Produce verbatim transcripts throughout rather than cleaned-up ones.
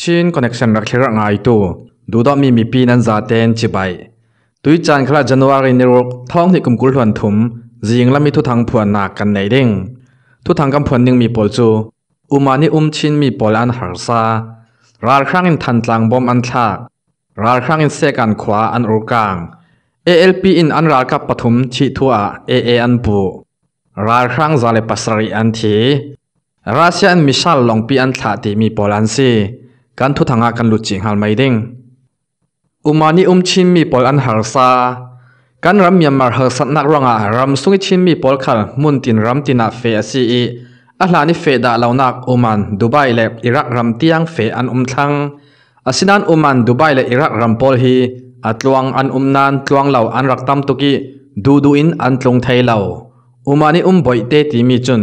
ชินคอนเนคชันรักเรื่องไงตัวดูดอมีมีปีนันจาเตนจีบไปตุยจันทร์คลาจันวารินิโรกท้องที่กุมกุลหวนถุมยิงและมีทุทังผวนหนักกันในเด้งทุทังกำผวนหนึ่งมีปอลจูอุมานิอุมชินมีปอลอันหักซารารครั้งอินทันตลังบอมอันทากรารครั้งอินเซกันขวาอันโอกางเอลพีอินอันรารกับปฐมชิทัวเอเออันปูรารครั้งซาเลปัสรีอันทีรัสเซียอันมิชาลลองปีอันทาติมีปอลันซีกันทุทังกันลุจิงฮัลไม่เด้งอุมานิอุมชินมีปอลอันหักซาการรำยามมาหักสัตนักร้องอารำสุขิชินมีปอลขัลมุนตินรำตินาเฟอซีอีอัลลานิเฟดาเหล่านักอุมันดูไบและอิรักรำเตียงเฟอันอุมทังอาศินันอุมันดูไบและอิรักรำปอลฮีอัตลวงอันอุมนันตลวงเหล่าอันรักตั้มตุกีดูดูอินอันตลงไทยเหล่าอุมานิอุมบอยเตติมีจุน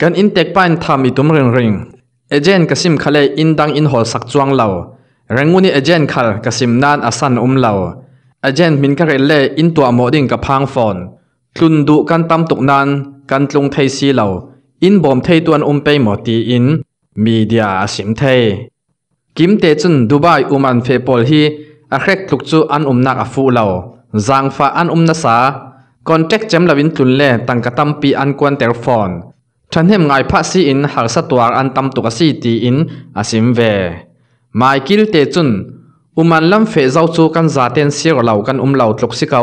การอินเตกปันทามิตุมเริงเริงเอเจนกสิมขเลอินดังอินหอสักจวงเหล่าแรงงูนี่เอเจนขัลกสิมนันอาสันอุมเหล่าอาจารย์มินกเรลเล่อินตัวหมอดิ่งกับพังฟอนคลุนดูกันตำตกนานกันลงไทยซีเหล่าอินบอมไทยตัวนอมไปหมอตีอินมีเดียสิมไทยกิมเตจุนดูไบอุมันเฟปอลฮีอาเครกลุกจูอันอมนักอฟูเหล่าจางฟ้าอันอมนาสาคอนแทคเจมลาวินตุนเล่ตังกะตัมปีอันกวนเตอร์ฟอนฉันเห็นไงพระซีอินหากสตัวอันตำตกซีตีอินอาสิมเวไมคิลเตจุนอุมันลำเฟเจ้าจูกันจาเตนเสียเหล่ากันอุ้มเหล่าตกสิเกา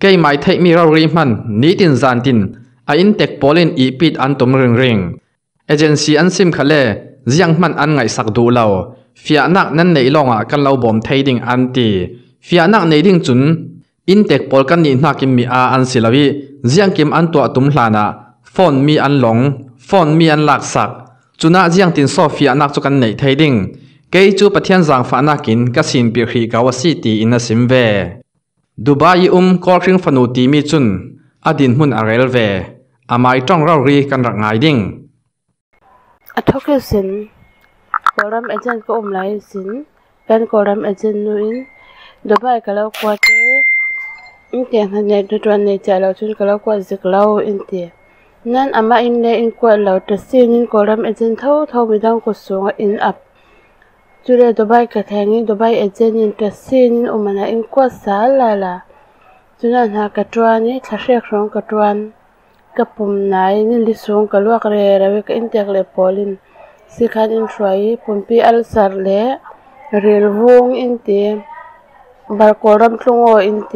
เกย์หมายไทยมีเราเรียมันนี่ตินจานตินไออินเตกโปเลนอีปิดอันตุมเริงเริงเอเจนซี่อันซิมคาเล่ยังมันอันไงสักดูเหล่าฟียนักนั้นในลองอ่ะกันเราบอมไทยดิ่งอันตีฟียนักในดิ่งจุนอินเตกโปลกันนี่นักกิมมีอาอันศิลวิยังกิมอันตัวตุมหลานะฟอนมีอันหลงฟอนมีอันหลักสักจุน่ายังตินซอฟียนักจุกันในไทยดิ่งเกจูประเทศจางฟ้านักินกสินเปียขีกาวสิตีอินสิมเวดูไบอุ้มกอริงฟนูตีมีจุนอดินหุ่นอะไรเวอามัยจ้องเรารีกันรักไงดิ่งอัทกิสินกอรัมเอเจนก็อมไลสินกันกอรัมเอเจนนูอินดูไบก็เล่าควาเตอินเตียนในทุกวันในใจเราจุนก็เล่าควาจิกเล่าอินเตียนั่นอามาอินเลอินควาเราตัดสินกอรัมเอเจนเท่าเท่าไม่ต้องกดสูงอินอับจุดเดียวกันกับแทงนี้ดูไบเอเจนต์ตัดสินออกมาในอินควาสาลาล่ะจุดนั้นหากระจวนนี้ถ้าเชื่อครองกระจวนกับปุ่มไหนนี่ลิสงกับลวกเรือระเวกอินเตกเลปอลินสิขันอินทรีปุ่มพีอัลซาร์เล่เรือวงอินเตบาร์โครัมตรงอินเต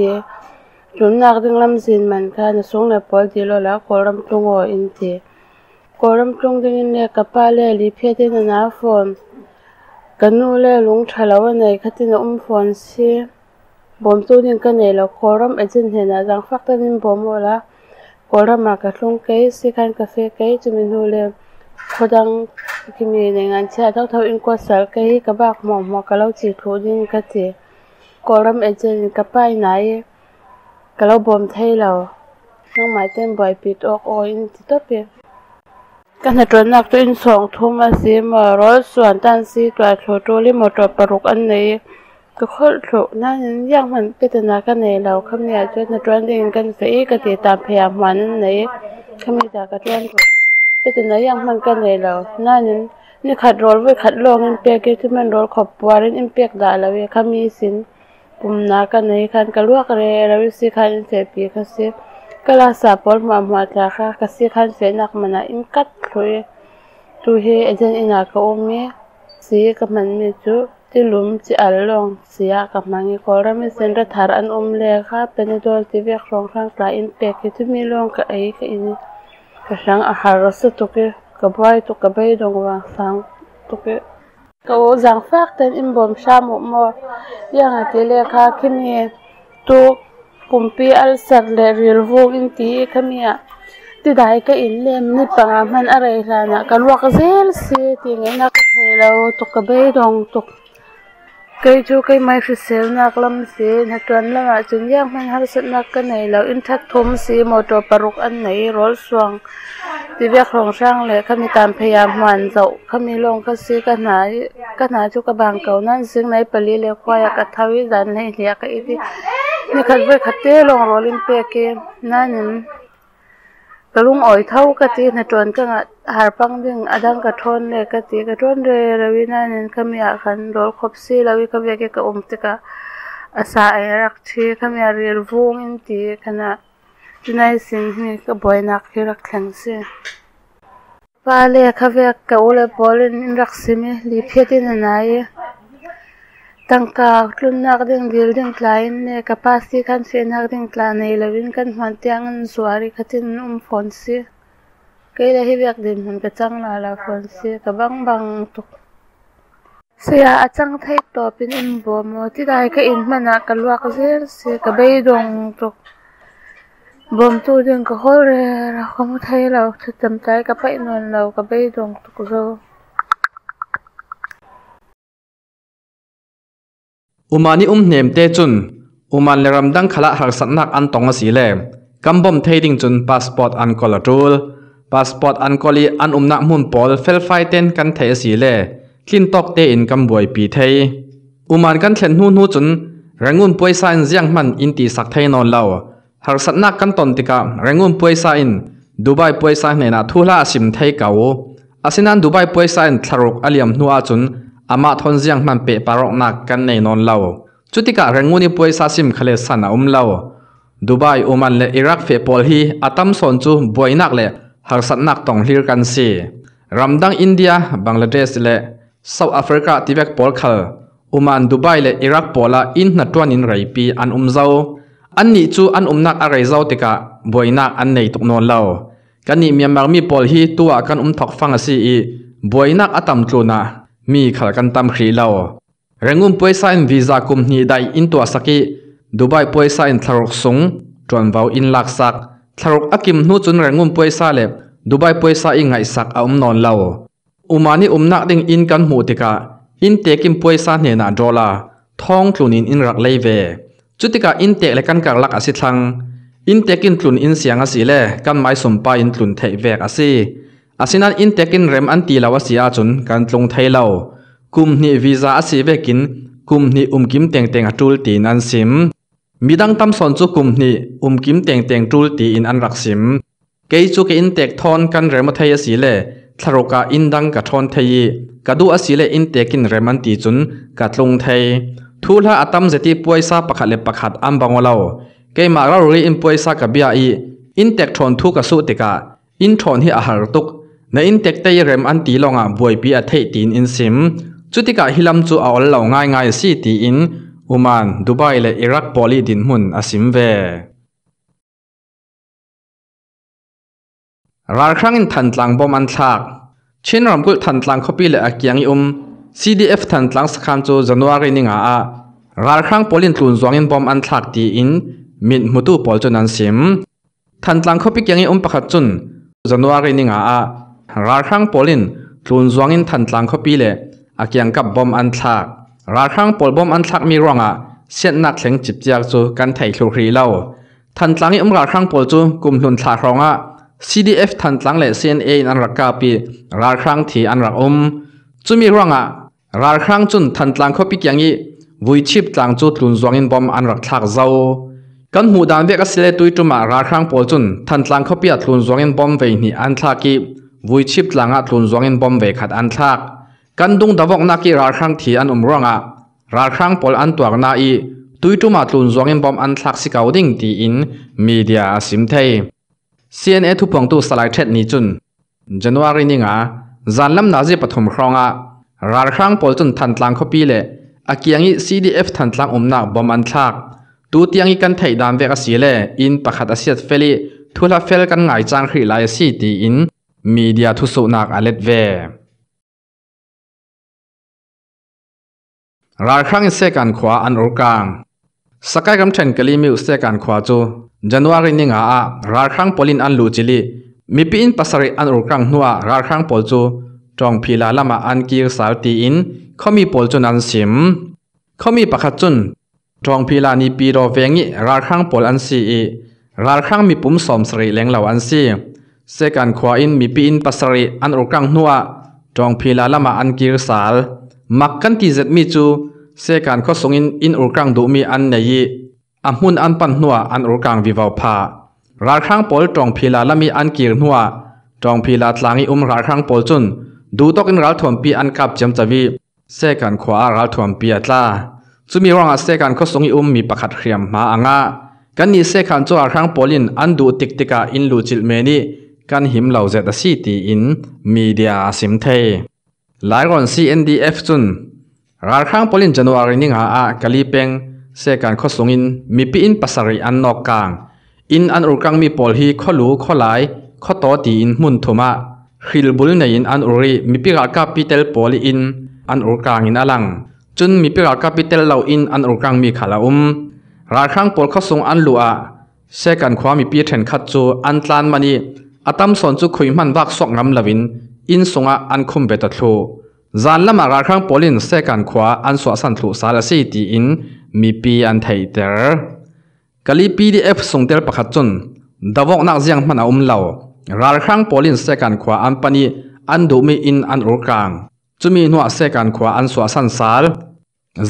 จุดนักดึงลำสินมันค่ะลิสงเลปอลดีโลล่ะโครัมตรงอินเตโครัมตรงดึงเนี่ยกับปลาเล่ลิเพียตินนาฟอนกันนู่นเลยลุงชายเราวันไหนขัดที่น้องฟอนซีบอมตัวนี้กันเนี่ยเราคอรัมเอเจนเห็นนะจังฟักตันนี้บอมว่าละคอรัมมากับลุงเกย์สิคันกาแฟเกย์จะมีนู่นเลยคนดังที่มีในงานเช้าเท่าเท่าอินควาสาลเกย์กับบ้าหมอกหมอกกับเราจีทูดิ้งกันที่คอรัมเอเจนกับป้ายไหนกับเราบอมไทยเราน้องหมายเต้นบ่อยปิดออกออินติดต่อไปการตรวจนักตัวอินสองทุ่มมาสีมารถส่วนตันสีตัวโชตัวลิมอตัวปรุกอันนี้ก็โคตรโชนั่นยังมันพิจารณากันในเราคำนี้จนตรวจเองกันสีกติตามพยายามวันนี้คำนี้จากกระตุ้นพิจารณายังมันกันในเรานั่นนี่ขัดรถไว้ขัดลงอินเปียกที่มันรถขอบวารินอินเปียกด่าเราเวคำนี้สินปุ่มนากันในคันกระลวกเรเราวิสิคันเสียปีกันสีก็ลาสาปอลมาหมาจากค่ะก็สิคันเสียนักมันอินกัดเลยตัวเฮเอเจนอินากอเมสีกับมันมีจุที่ลุมที่อัลลงเสียกับมันอีกคนเราไม่เซ็นรัฐารันอมเลค่ะเป็นตัวที่เรียกร้องทางกลายอินเปกที่มีลงกับไอ้กับอินกับช่างอาหารรสตุกกับใบตุกกับใบดงวางสังตุกก็จังฟักแต่อินบอมชาหมดมอยังอาทิเลค่ะที่มีตุกปุ่มปีอัลสักเลเรียลวูอินตีขมี้ที่ได้ก็อินเล่มนี่ปังมันอะไรล่ะนะกันว่าก็เซลซีที่ไงนักเทเลวตกกระเบยดองตกใครจูใครไม่ฟิเซลนักลำเสียนักจวนละมาจนยากมันหาสักนักกันไหนเราอินทัดทมสีมอตปรุกอันไหนรถสว่างที่เรียกของช่างเลยเขามีการพยายามหวานเจาะเขามีลงก็ซื้อกันหากันหาจุกบางเก่านั่นซึ่งในปลีเลี้ยวควายกระทวิจันให้เลี้ยกอีกนี่ขัดไว้ขัดเตะลงโรลินเปียกนั่น กระลุงอ่อยเท่ากะตีนะจวนก็หาปังดึงอดังกระทนเลยกะตีกระทนเลยระวินาเนนขมีอาขันโดนขบซีระวิขมีอาเกะอมติกะอาศัยรักชีขมีอาเรียลวงอินตีขณะจุนัยสินนี่ก็บ่อยนักที่รักแข็งซีปาเล่ขมีอาเกะอุเลปอลินรักซีมีลีเพียตินันายตั้งกาคลุนนักดึงเดือดดึงไลน์เนี่ยกับพัสดีกันเสียนักดึงไลน์ในเลวินกันหันเตียงอันสวารีขัดที่นุ่มฟอนซีใครเลยที่เวียกเดินหันกระจังลาลาฟอนซีกับบังบังตุกเสียอาจังไทยต่อเป็นอินบัวโมที่ได้ก็อินมันนักกลัวกันเสียเสียกับใบดงตุกบ่มตัวดึงกับหัวเรือเราขมุไทยเราถึงจำใจกับไปนอนเรากับใบดงตุกโซอุมานิอุมเนมเตจุนอุมันเลรำดังขลักหักสันนักอันตองสีเล่กัมบอมเทดิงจุนพาสปอร์ตอันกอลารูลพาสปอร์ตอันกอลีอันอุมนักมุนปอลเฟลไฟเตนกันเทสีเล่คลินตอกเตอินกัมบวยปีเทอุมันกันเทนหูนูจุนแรงงุนป่วยซายเจียงมันอินตีสักเทนอนเล่าหักสันนักกันตนติกะแรงงุนป่วยซายน์ดูไบป่วยซายในนาทุลาสิมเทเกาอาศินันดูไบป่วยซายน์ทารุกอเลียมนัวจุนอามาทอนเสียงมันเปะปารอกนักกันในนอนเล่าจุดที่กะแรงงูนี่ป่วยซาซิมเคลสันอุ้มเล่าดูไบอุมันและอิรักเฟปอลฮีอาตัมสอนจูบ่อยนักและหักสันนักต้องเลือกกันสีรำดังอินเดียบังกลาเทศและเซาท์แอฟริกาที่เวกปอลเคลอุมันดูไบและอิรักปอลาอินนัดวันอินไรปีอันอุ้มเจ้าอันนี้จูอันอุ้มนักอะไรเจ้าที่กะบ่อยนักอันในตุกนอนเล่ากันนี่มีมังมีปอลฮีตัวกันอุ้มถกฟังสีอีบ่อยนักอาตัมจูน่ะมีขลังกันตามขีเล่าแรงงุ่มป่วยสายวีซ่าคุมนี้ได้อินตัวสักิดูไบป่วยสายทารกสูงจวนเบาอินหลักสักทารกอักิมนู้จนแรงงุ่มป่วยสายเล็บดูไบป่วยสายง่ายสักเอาอุ้มนอนเล่าอุมานี่อุ้มนักดึงอินกันหูติกะอินเตกิมป่วยสายเนนาดอลาท้องกลุ่นอินอินรักเลเวจุติกะอินเตกและกันกักลักอสิทังอินเตกินกลุ่นอินเสียงอสิเล่กันไม้สมปายินกลุ่นเทเวกอสิอาศินันอินเตกินเรมอันตีลาวสีอาจนการลงไทยเล่ากุมนี้วีซ่าอาศิเวกินกุมนี้อุ้มกิมเต่งเต่งจูลตีนันสิมมีดังตั้มสอนจุกุมนี้อุ้มกิมเต่งเต่งจูลตีอินอันรักสิมเกยจูเกอินเตกทอนกันเรมไทยสีเล่ทารกาอินดังกะทอนไทยกะดูอาศิเล่อินเตกินเรมอันตีจนกัดลงไทยทูลาอัตมเจติป่วยซาปะขัดเล็บปะขัดอัมบังเล่าเกยมาเราเรียนป่วยซากะเบียอีอินเตกทอนทุกกะสุติกะอินทอนที่อาหารตุกในอินเตกเตยเรมอันตีลองอ่ะบวยปีอัตเทตินอินซิมจุดที่กะฮิลัมจูเอาเหล่าง่ายง่ายสีตีอินอุมันดูไบและอิรักปอลีดินมุนอาซิมเวรายครั้งอินทันตลังบอมอันทากเช่นรำกุลทันตลังคับปีและอักยังอุมซีดีเอฟทันตลังสคัมจูจันวารินิงอาหรายครั้งปอลินตุนจวงอินบอมอันทากตีอินมิดมุตุปอลจนันซิมทันตลังคับปียังอุมปะขัดจุนจันวารินิงอาราครั้งปอลินลุนจวงอินทันตลังคบีเล่อาเกียงกับบอมอันทากราครั้งปอลบอมอันทากมีร่องอ่ะเสียนักเสียงจิบเจียกจูกันไถ่คิวรีเล่าทันตลังอิมราครั้งปอลจูกลุ่มลุนทากร่องอ่ะ ซี ดี เอฟ ทันตลังเล่ ซี เอ็น เอ อันรักกาปีราครั้งที่อันรักอมจูมีร่องอ่ะราครั้งจุนทันตลังคบีเกียงยี่วุ้ยชิบตลังจูลุนจวงอินบอมอันรักทากเจ้ากันหูดานเวกัสเล่ตุยจุมาราครั้งปอลจุนทันตลังคบีลุนจวงอินบอมเวนี่อันทากีวุ้ยชิบหลังอัดลุนจวงอินบอมเวขัดอันทักกันดุงดาวกนักกีราครั้งที่อันอมร่องอ่ะราครั้งปอลอันตัวนาอีตุยตุมาลุนจวงอินบอมอันทักสิเกาดิ่งตีอินมีเดียสิมเทย ซี เอ็น เอ ทุกฝั่งตัวสลายเท็ดนี้จุนจันวารินิงอ่ะจันลำนาจีปฐมครองอ่ะราครั้งปอลจุนทันตลังคบีเล่อาเกียงอี ซี ดี เอฟ ทันตลังอมนักบอมอันทักตูเตียงอีกันไทยดานเวกัสเล่อินประคัดอาเซียนเฟลีทุลาเฟลกันง่ายจางขีลายสีตีอินมีเดียทุสุนักอเลตเวรายครั้งเสกันขวาอันอุกางสกายกำเชิญกลีมิวเสกันขวาจูจันวารินิงอาอะรายครั้งปอลินอันลูจิลีมีปีอินปัสริอันอุกางนัวรายครั้งปอลจูจองพีลาลามาอันกีร์สาวตีอินเขามีปอลจุนันสิมเขามีปะขัดจุนจองพีลานีปีรอเวงิรายครั้งปอลอันซีอีรายครั้งมีปุ่มสอมสริแหลงเหล่าอันซีเสกันขวาอินมีปีอินปัสริอันอุกังนัวจองพีลาลามาอันกีร์สาลมักกันที่เจ็ดมีจูเสกันข้อสงอินอินอุกังดูมีอันเนยีอัมหุนอันปันนัวอันอุกังวิวาวพา ราครั้งโพลจงพิลาลมีอันกีรนัวจงพิลาทลางิอุ้มราครั้งโพลจุนดูตกินราถวมปีอันกับจำจวีเสกันขวาราถวมปีอัตลาจุมีรองอาเสกันข้อสงอุ้มมีประคัดเขียมมาอ่างะกันนี้เสกันจราครั้งโพลินอันดูติกติกาอินลูจิลเมนีกันหิมเหล่าเจตสีตีอินมีเดียสิมเทหลายคนซีเอ็นดีเอฟจุนราครั้งโพลินจันวารินิงหาอากาลีเปงเสกันข้อสงอินมีปีอินปัสสริอันนอกกลางอินอันอุกังมีปอลฮีข้อหลูข้อหลายข้อต่อตีอินมุนทุมะฮิลบุลในอินอันอุริมีปีกากาปิเตลปอลอินอันอุกังอินอลังจนมีปีกากาปิเตลเหล่าอินอันอุกังมีขาลาอุมราครั้งปอลข้อสงอันลัวเสกันความมีปีเทนขัดจูอันตานมันีอาตมสอนจุคุยมันวักสกงำลวินอินสงะอันคุมเบตทูจานละมาราครั้งปอลินเสกันขวาอันสวสันทุสารสีตีอินมีปีอันไทเตอร์กะลีปีดีเอฟส่งเตลประคัดจนดาวกนักเสียงมันเอาอุ้มเหล่าราครั้งปอลินเสกันขวาอันปนีอันดูมีอินอันอุกางจุมีหนวเสกันขวาอันสวสันสาร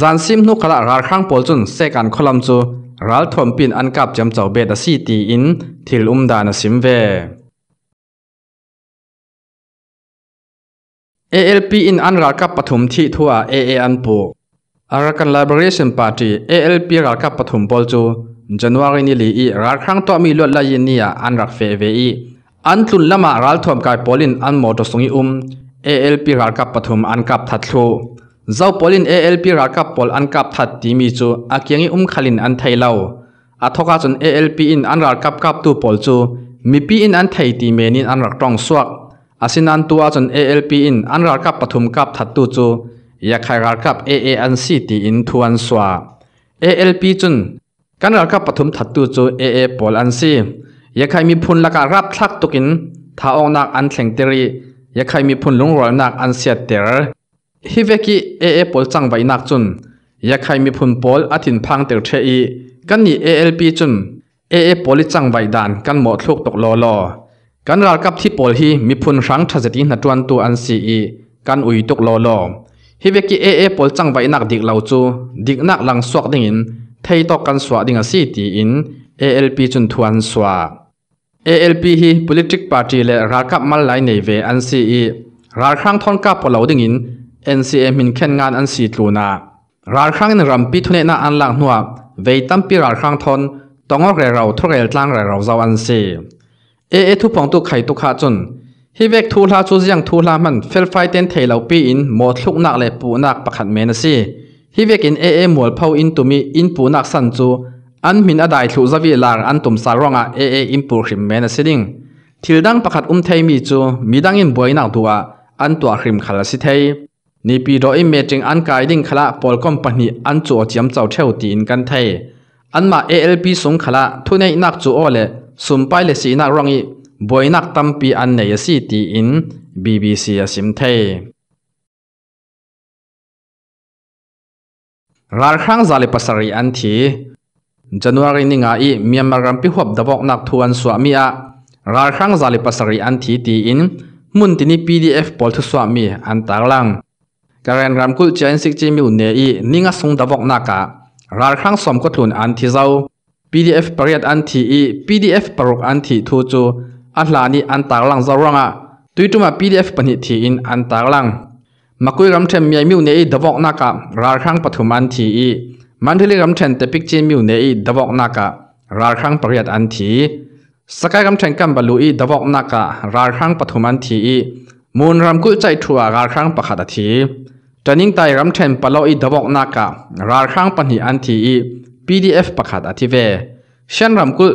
จานซิมนุกละราครั้งปอลจนเสกันคลัมจูราลทอมปินอันกับจำเจ้าเบตสีตีอินทิลอุ้มดานสิมเวเอ แอล พี อินอันรักกับปฐมที่ทัว เอ เอ อันปูอารักัน Liberation Party เอ แอล พี รักกับปฐมบอลจูจันวารินิลีรักครั้งตัวมีลวดลายเนียอันรักเฟเวอีอันตุนละมารักทอมกายปอลินอันหมดสงอุม เอ แอล พี รักกับปฐมอันกับทัดโลเจ้าปอลิน เอ แอล พี รักกับปอลอันกับทัดตีมีจูอาเกียงอุ้มขลินอันไทยเล่าอัทกาจน เอ แอล พี อินอันรักกับกับตูปอลจูมีปีอินอันไทยตีเมนินอันรักตรองสวกอาศินันตัวจน เอ แอล พี อินอันรักกับปฐมกับทัดตูจูอยากใครรักกับ เอ เอ อันซีตีอินทวนสวา เอ แอล พี จนการรักกับปฐมทัดตูจู เอ เอ ปอลอันซีอยากใครมีพุนละการรับทักตุกินท้าองนักอันแข่งเตรีอยากใครมีพุนลงรอยนักอันเสียเตอร์ฮิเวกิ เอ เอ ปอลจังไว้นักจนอยากใครมีพุนปอลอธินพังเตอร์เทอีกันนี่ เอ แอล พี จน เอ เอ ปอลจังไว้ด่านกันหมดทุกตกลอลอการรักกับที่ปอลฮีมีพุนรั้งทัศตินัดจวนตัวอันซีอีกันอุยตกลอลอฮิเวกิ เอ เอ ปอลจังไว้นักดิกเหล่าจูดิกนักหลังสวกดิ่งอินไทยตอกกันสวกดิ่งซีตีอิน เอ แอล พี จนทวนสวก เอ แอล พี ฮี political party และรักกับมาลายในเวอันซีอีรักครั้งทอนกับปอลเหล่าดิ่งอิน เอ็น ซี เอ็ม มินแข่งงานอันซีตูนารักครั้งในรำปีทุเนนาอันหลังหัวเวตัมปีรักครั้งทอนต้องออกเรเราทุเรลตั้งเรเราเจ้าอันซีเอเอทุพองตุไข่ตุขาจนฮิเวกทูลาจูเซียงทูลามันเฟลไฟเต้นเทเหล่าปีอินหมดทุกนักเลยปูนักประคัดเมนซีฮิเวกินเอเอหมดเผาอินตุมีอินปูนักสันจูอันมินอดายถูจวีลาอันตุมสารองะเอเออินปูขิมเมนซีดิงทิลดังประคัดอุ้มเทมีจูมีดังอินบวยนักดัวอันตัวขิมขลัสิเทนี่ปีโดอิเมจิงอันกายดิ่งขละปอลก้มปนีอันจูเจียมเจ้าเทวตีอินกันเทอันมาเอเอลปีสงขละทุเนนักจูอ้อเลยสุมไปเลสีนักร้องอีบอยนักตั้มปีอันเนยสีตีอินบีบีซีสิมเทราครั้งซาลิปัสรีอันทีจันวารินิงาอีเมียมารัมพิหบดบอกนักทวนสวามีอะราครั้งซาลิปัสรีอันทีตีอินมุนตินีพีดีเอฟปอลทุสวามีอันตากลังการันรัมกุลเจนสิกจิมิวเนอีนิงาสงดบอกนักะราครั้งสมกทุนอันทีเจ้าพี ดี เอฟ ประยัดอันทีอี พี ดี เอฟ ประรุกอันทีทูจูอันหลานี้อันตากลังจะร้องอ่ะตุยจุมา พี ดี เอฟ ปนิทีอินอันตากลังมาคุยรำเชนเมียมิวเนอีดบอกนักะราครั้งปฐมอันทีอีมันที่เรียกรำเชนแต่พิกเจมิวเนอีดบอกนักะราครั้งประยัดอันทีสกายรำเชนกันบรรลุอีดบอกนักะราครั้งปฐมอันทีอีมูลรำกุใจทัวราครั้งประคัดทีจันยิ่งไตรำเชนปะโลอีดบอกนักะราครั้งปนิอันทีอีพี ดี เอฟ ประคัดอธิเวเช่นรำกุ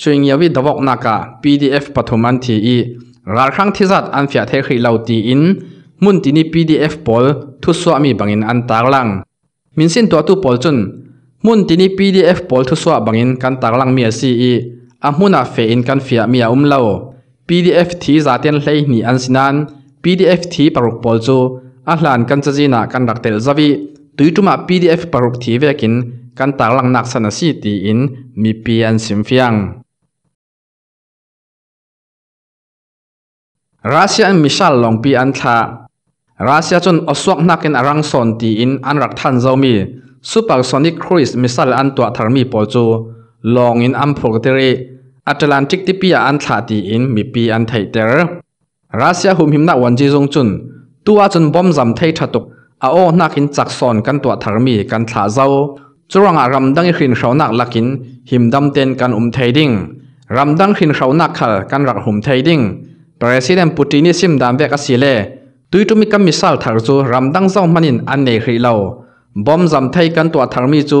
สวยงามวิดวกนักะ พี ดี เอฟ ปฐมอันทีอีราครั้งที่จัดอันเฟียเทคีเหล่าตีอินมุนตินี พี ดี เอฟ ปอลทุสวามีบังอินอันตากลังมินสินตัวตุปอลจนมุนตินี พี ดี เอฟ ปอลทุสวาบังอินกันตากลังเมียซีอีอามุนาเฟอินกันเฟียเมียอุ้มเหล่า พี ดี เอฟ ที่จัดเตียนเลยหนีอันสินัน พี ดี เอฟ ที่ปรุกปอลจูอัลลันกันจะจีนากันดักเตลซาวีตุยจุมา พี ดี เอฟ ปรุกที่เวกินกันตากลังนักสนสีตีอินมีปีอันสิมเฟียงรัสเซียมิชาลลองปีอันทารัสเซียจนอสวกนักเกนอรังสอนตีอินอันรักทันเจ้ามีซูเปอร์โซนิกครูซมิชาลอันตัวทาร์มีปอจูลองอินอัมพกเตรี อัตแลนติกที่ปีอันทาดีอินมีปีอันไทเตอร์รัสเซียหุ่มหิมนักวันจีจงจุนตัวจนบอมจำไทยถัดตกอาโอนักินจักสอนกันตัวธรรมีกันถาเจ้าจรวงอารมดังขินชาวนักลักินหิมดำเต็นกันอุ้มไทยดิ่งรำดังขินชาวนักขัลกันรักหุ่มไทยดิ่งประธานาธิบดีปูตินซิมดำเวกัสเซเลตุยตุมิกามิซาลถาจูรำดังเจ้ามันินอันเนริเลาบอมจำไทยกันตัวธรรมีจู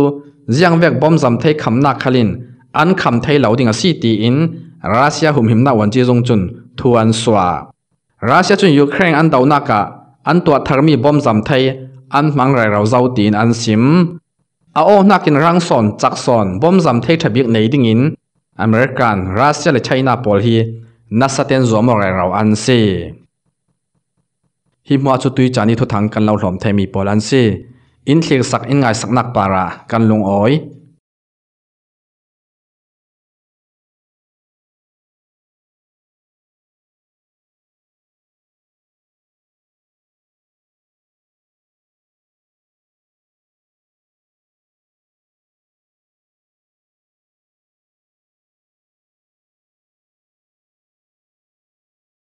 เจียงเวกบอมจำไทยคำนักขลินอันคำไทยเหล่าดิ่งสีตีอินรัสเซียหุ่มหิมนักวันจีจงจุนทวนสวารัสเซียจุนยูเครนอันเดานากะอันตัวธรรมีบอมจำไทยอันมังไรเราเจ้าตีนอันซิมอาโอนักินรังสอนจักสอนบอมจำเททะเบียกในดิ่งอินอเมริกันรัสเซียและไชน่าปอลฮีนัสเตนจอมอะไรเราอันเซฮิมัวจุตุยจานิทุทังกันเราหลอมไทยมีปอลันเซอินเทลสักอินไงสักนักปารากันลงอ้อย